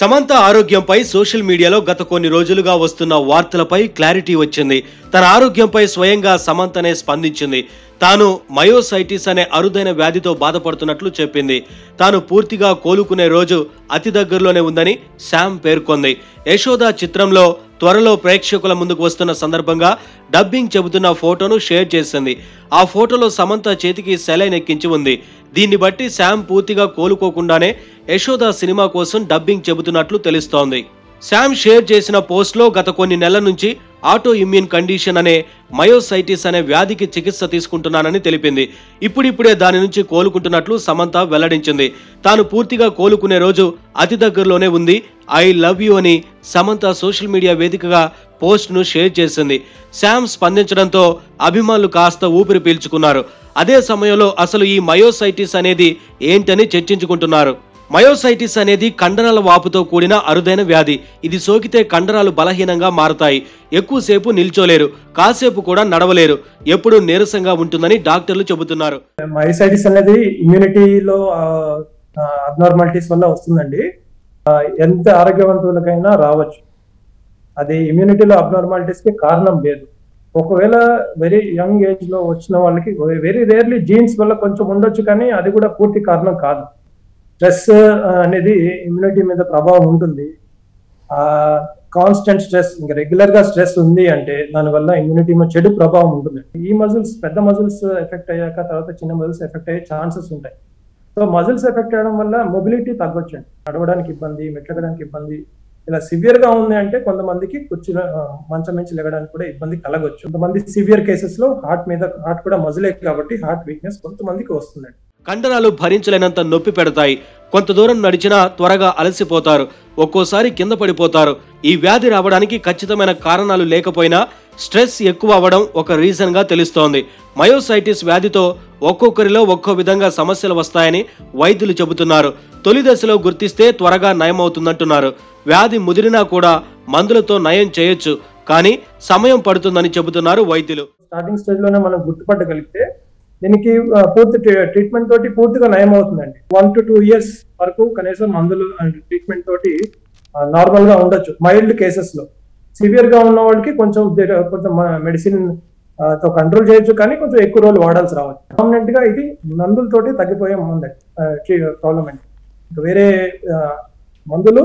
సమంత ఆరోగ్యంపై సోషల్ మీడియాలో గత కొన్ని రోజులుగా వస్తున్న వార్తలపై క్లారిటీ వచ్చింది. తన ఆరోగ్యంపై స్వయంగా సమంతనే స్పందించింది. తాను మయోసైటిస్ అనే అరుదైన వ్యాధితో బాధపడుతున్నట్లు చెప్పింది. తాను పూర్తిగా కోలుకునే రోజు అతి దగ్గరలోనే ఉందని శామ్ పేర్కొంది. యశోద చిత్రంలో త్వరలో ప్రేక్షకుల ముందుకు వస్తున్న సందర్భంగా డబ్బింగ్ చెబుతున్న ఫోటోను షేర్ చేసింది. ఆ ఫోటోలో సమంత చేతికి సెలైన్ ఎక్కించి ఉంది. దీన్ని బట్టి శామ్ పూర్తిగా కోలుకోకుండానే యశోద సినిమా కోసం డబ్బింగ్ చెబుతున్నట్లు తెలుస్తోంది. శామ్ షేర్ చేసిన పోస్ట్లో గత కొన్ని నెలల నుంచి ఆటో ఇమ్యూన్ కండిషన్ అనే మయోసైటిస్ అనే వ్యాధికి చికిత్స తీసుకుంటున్నానని తెలిపింది. ఇప్పుడిప్పుడే దాని నుంచి కోలుకుంటున్నట్లు సమంత వెల్లడించింది. తాను పూర్తిగా కోలుకునే రోజు అతి దగ్గరలోనే ఉంది. ఐ లవ్ యూ అని సమంత సోషల్ మీడియా వేదికగా పోస్ట్ను షేర్ చేసింది. శామ్ స్పందించడంతో అభిమానులు కాస్త ఊపిరి పీల్చుకున్నారు. అదే సమయంలో అసలు ఈ మయోసైటిస్ అనేది ఏంటని చర్చించుకుంటున్నారు. మయోసైటిస్ అనేది కండరాల వాపుతో కూడిన అరుదైన వ్యాధి. ఇది సోకితే కండరాలు బలహీనంగా మారతాయి. ఎక్కువసేపు నిల్చోలేరు, కాసేపు కూడా నడవలేరు, ఎప్పుడు నీరసంగా ఉంటుందని డాక్టర్లు చెబుతున్నారు. మయోసైటిస్ అనేది ఇమ్యూనిటీలో అబ్నార్మాలిటీస్ వల్ల వస్తుందండి. ఎంత ఆరోగ్యవంతులకైనా రావచ్చు. అది ఇమ్యూనిటీలో అబ్నార్మాలిటీస్ కి కారణం లేదు. ఒకవేళ వెరీ యంగ్ ఏజ్ లో వచ్చిన వాళ్ళకి వెరీ రేర్లీ జీన్స్ వల్ల కొంచెం ఉండొచ్చు, కానీ అది కూడా పూర్తి కారణం కాదు. స్ట్రెస్ అనేది ఇమ్యూనిటీ మీద ప్రభావం ఉంటుంది. కాన్స్టెంట్ స్ట్రెస్, ఇంకా రెగ్యులర్ గా స్ట్రెస్ ఉంది అంటే దానివల్ల ఇమ్యూనిటీ మీద చెడు ప్రభావం ఉంటుంది. ఈ మజిల్స్, పెద్ద మజిల్స్ ఎఫెక్ట్ అయ్యాక తర్వాత చిన్న మజిల్స్ ఎఫెక్ట్ అయ్యే ఛాన్సెస్ ఉంటాయి. సో మజిల్స్ ఎఫెక్ట్ అయ్యడం వల్ల మొబిలిటీ తగ్గొచ్చండి. నడవడానికి ఇబ్బంది, మెట్లెక్కడానికి ఇబ్బంది, ఇలా సివియర్ గా ఉంది అంటే కొంతమందికి కూర్చుని మంచం నుంచి లెగడానికి కూడా ఇబ్బంది కలగొచ్చు. కొంతమంది సివియర్ కేసెస్ లో హార్ట్ కూడా మజిలే కాబట్టి హార్ట్ వీక్నెస్ కొంతమందికి వస్తుందండి. కండరాలు భరించలేనంత నొప్పి పెడతాయి. కొంత దూరం నడిచినా త్వరగా అలసిపోతారు, ఒక్కోసారి కింద పడిపోతారు. ఈ వ్యాధి రావడానికి ఖచ్చితమైన కారణాలు లేకపోయినా స్ట్రెస్ ఎక్కువ అవ్వడం ఒక రీజన్ గా తెలుస్తోంది. మయోసైటిస్ వ్యాధితో ఒక్కొక్కరిలో ఒక్కో విధంగా సమస్యలు వస్తాయని వైద్యులు చెబుతున్నారు. తొలి దశలో గుర్తిస్తే త్వరగా నయమవుతుందంటున్నారు. వ్యాధి ముదిరినా కూడా మందులతో నయం చేయొచ్చు, కానీ సమయం పడుతుందని చెబుతున్నారు వైద్యులు. స్టార్టింగ్ స్టేజ్ లోనే మనం గుర్తుపట్టగలిగితే దీనికి పూర్తి ట్రీట్మెంట్ తోటి పూర్తిగా నయం అవుతుందండి. 1 to 2 years వరకు కనీసం మందులు అండ్ ట్రీట్మెంట్ తోటి నార్మల్ గా ఉండొచ్చు. మైల్డ్ కేసెస్ లో సివియర్ గా ఉన్న వాళ్ళకి కొంచెం మెడిసిన్ తో కంట్రోల్ చేయొచ్చు, కానీ కొంచెం ఎక్కువ రోజులు వాడాల్సి రావచ్చు. పర్మనెంట్ గా ఇది మందులతోటి తగ్గిపోయే ఉందండి ప్రాబ్లం అండి. వేరే మందులు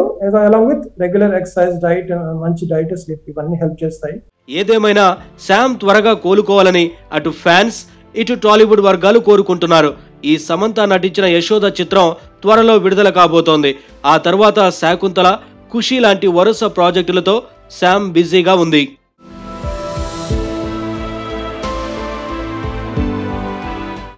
along with regular exercise, diet, మంచి డైట్, స్లీప్ ఇవన్నీ హెల్ప్ చేస్తాయి. ఏదేమైనా శామ్ త్వరగా కోలుకోవాలని అటు ఫ్యాన్స్ ఇటు టాలీవుడ్ వర్గాలు కోరుకుంటున్నారు. ఈ సమంత నటించిన యశోద చిత్రం త్వరలో విడుదల కాబోతోంది. ఆ తర్వాత శాకుంతల, ఖుషి లాంటి వరుస ప్రాజెక్టులతో శామ్ బిజీగా ఉంది.